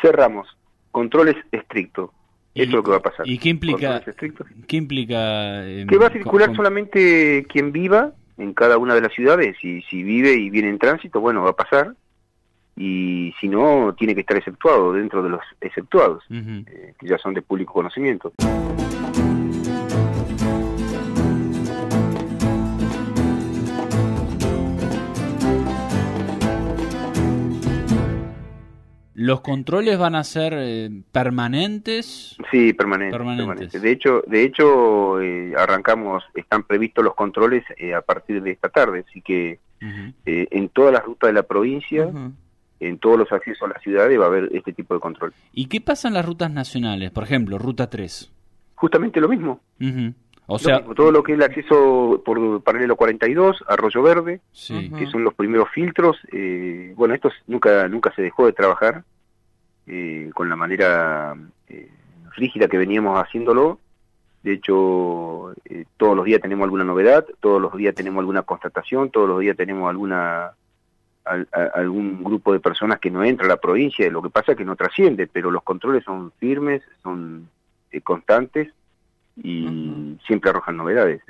cerramos, controles estrictos. Eso es lo que va a pasar. ¿Y qué implica? ¿Qué implica? Que va a circular solamente quien viva en cada una de las ciudades. Y si vive y viene en tránsito, bueno, va a pasar. Y si no, tiene que estar exceptuado dentro de los exceptuados, uh-huh, que ya son de público conocimiento. ¿Los controles van a ser permanentes? Sí, permanentes. De hecho, arrancamos, están previstos los controles a partir de esta tarde, así que uh-huh, en todas las rutas de la provincia, uh-huh, en todos los accesos a las ciudades va a haber este tipo de control. ¿Y qué pasa en las rutas nacionales? Por ejemplo, Ruta 3. Justamente lo mismo. Uh-huh. O sea, lo mismo, todo lo que es el acceso por paralelo 42, Arroyo Verde, sí, que son los primeros filtros. Bueno, esto nunca se dejó de trabajar con la manera rígida que veníamos haciéndolo. De hecho, todos los días tenemos alguna novedad, todos los días tenemos alguna constatación, todos los días tenemos algún grupo de personas que no entra a la provincia. Lo que pasa es que no trasciende, pero los controles son firmes, son constantes, y uh-huh, siempre arrojan novedades.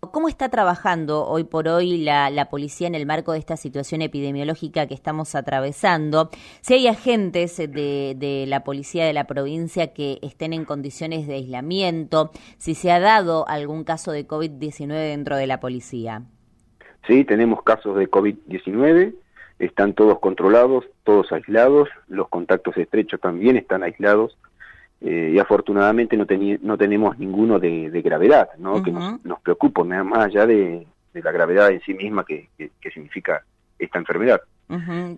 ¿Cómo está trabajando hoy por hoy la policía en el marco de esta situación epidemiológica que estamos atravesando? Si hay agentes de la policía de la provincia que estén en condiciones de aislamiento, si se ha dado algún caso de COVID-19 dentro de la policía. Sí, tenemos casos de COVID-19, están todos controlados, todos aislados, los contactos estrechos también están aislados. Y afortunadamente no tenemos ninguno de gravedad, ¿no? Uh-huh. Que nos preocupa, más allá de la gravedad en sí misma que significa esta enfermedad. Uh-huh.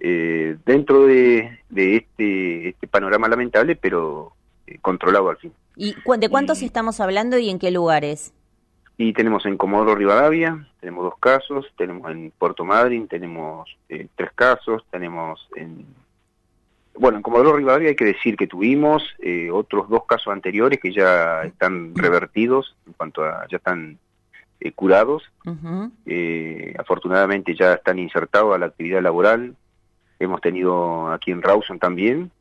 Dentro de este panorama lamentable, pero controlado al fin. ¿Y de cuántos estamos hablando y en qué lugares? Y tenemos en Comodoro Rivadavia, tenemos 2 casos, tenemos en Puerto Madryn, tenemos 3 casos, tenemos en... Bueno, en Comodoro Rivadavia hay que decir que tuvimos otros 2 casos anteriores que ya están revertidos, en cuanto a ya están curados. Uh-huh. Afortunadamente ya están insertados a la actividad laboral. Hemos tenido aquí en Rawson también,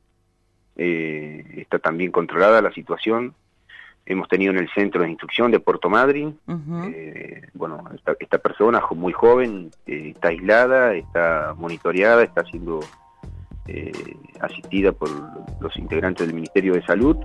está también controlada la situación. Hemos tenido en el centro de instrucción de Puerto Madryn, uh-huh, bueno, esta persona muy joven, está aislada, está monitoreada, está siendo... asistida por los integrantes del Ministerio de Salud.